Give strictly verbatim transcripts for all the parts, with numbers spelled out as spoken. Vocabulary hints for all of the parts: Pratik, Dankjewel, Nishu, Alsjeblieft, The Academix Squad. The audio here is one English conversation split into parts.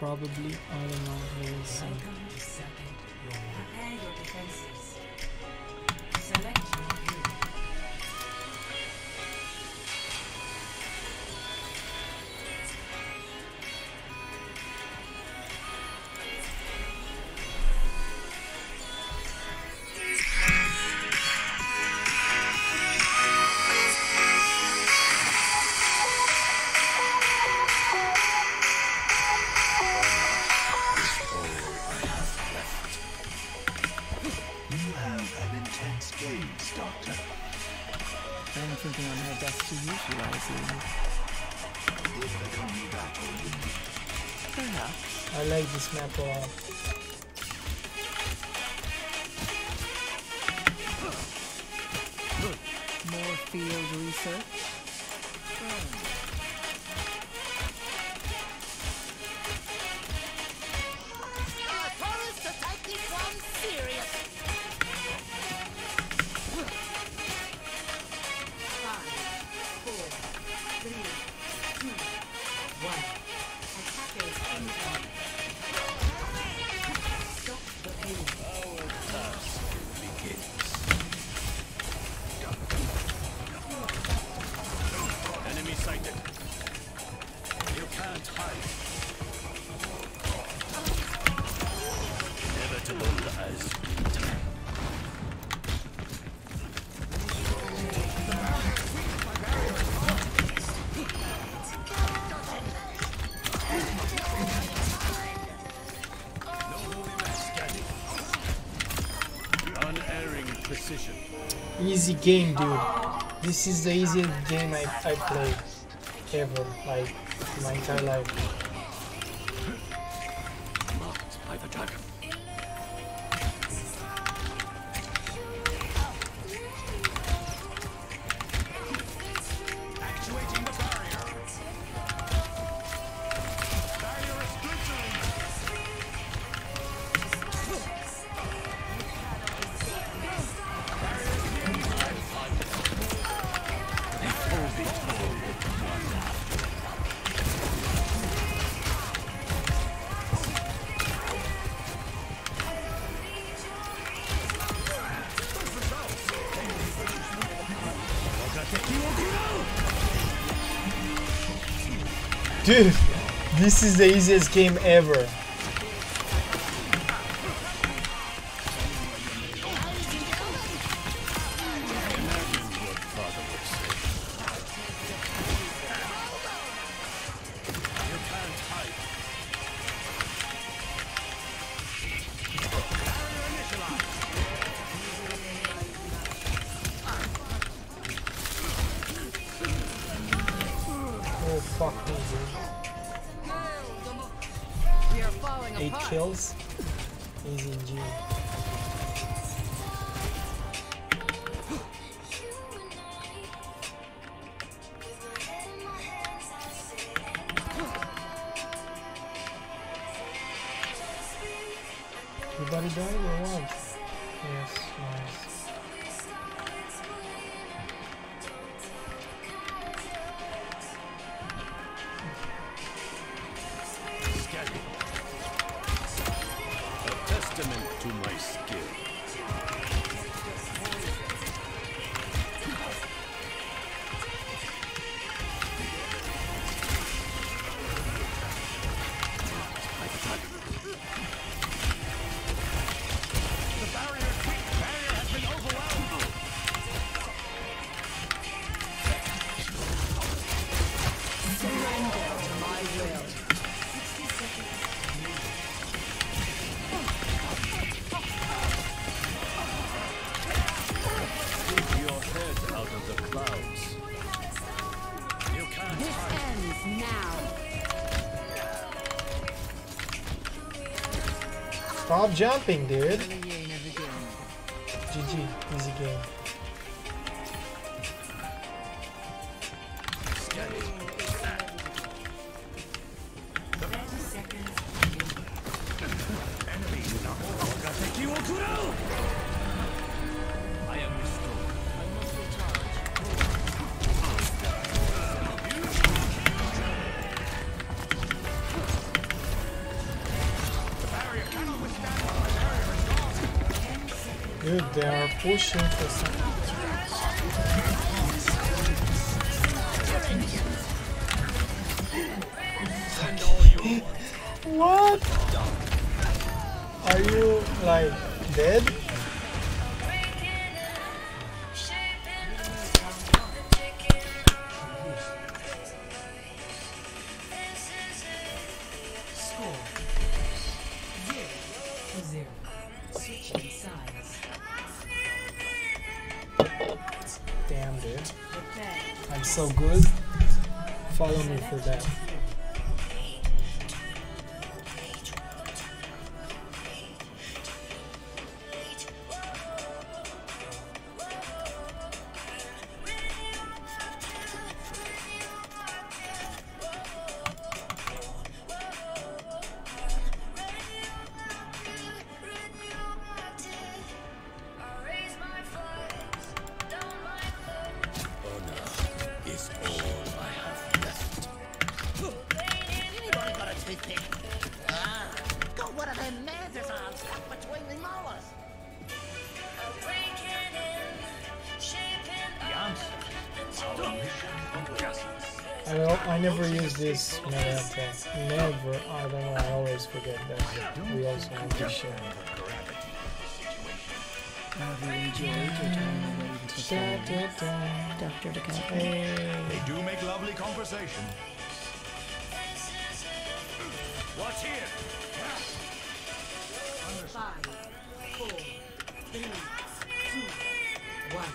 probably, I don't know, there's uh, I like this map a lot. More field research. Our opponents are taking one serious. Five, four, three, two, one. Easy game, dude. This is the easiest game I, I played ever, like my entire life. Marked by the dragon. Actuating the barrier. Barrier is glittering. Dude, this is the easiest game ever. Fuck me, dude. Eight kills. Easy G. Everybody died or what? Yes, nice. To my skill. Stop jumping, dude. G G, easy game. Dude, they are pushing for something. What? Are you like dead? So good. Follow me for that. I never use this Marietta. Never. I don't know. I always forget that. We also want to share. Have you enjoyed your time away from Doctor DeCamp? They do make lovely conversation. Watch here. Five, four, three, two, one.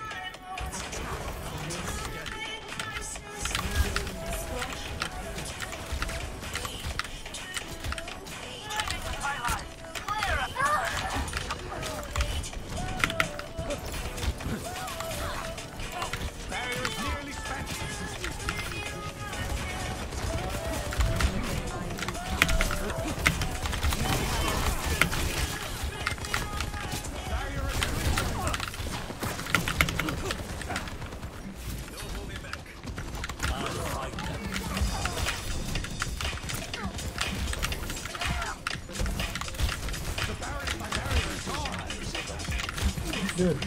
Dude.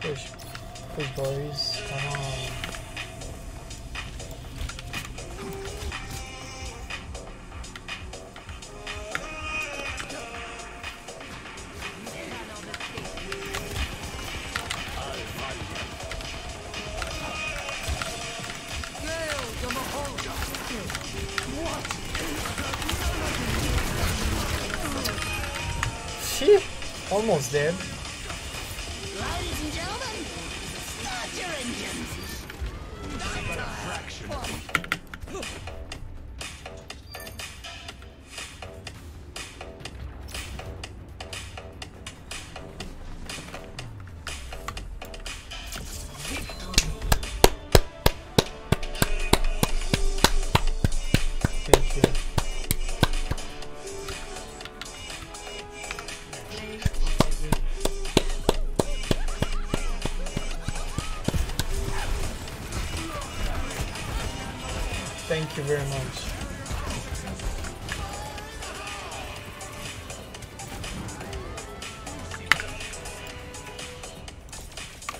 Push, push boys, come on. She almost dead. Thank you very much.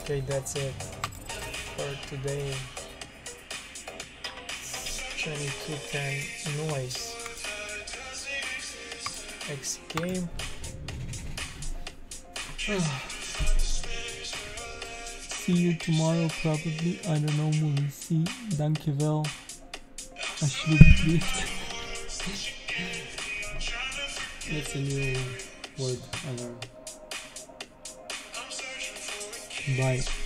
Okay, that's it for today. twenty-two ten noise. X game. See you tomorrow, probably. I don't know, we'll see. Dankjewel. Alsjeblieft. That's a new word I learned. Bye.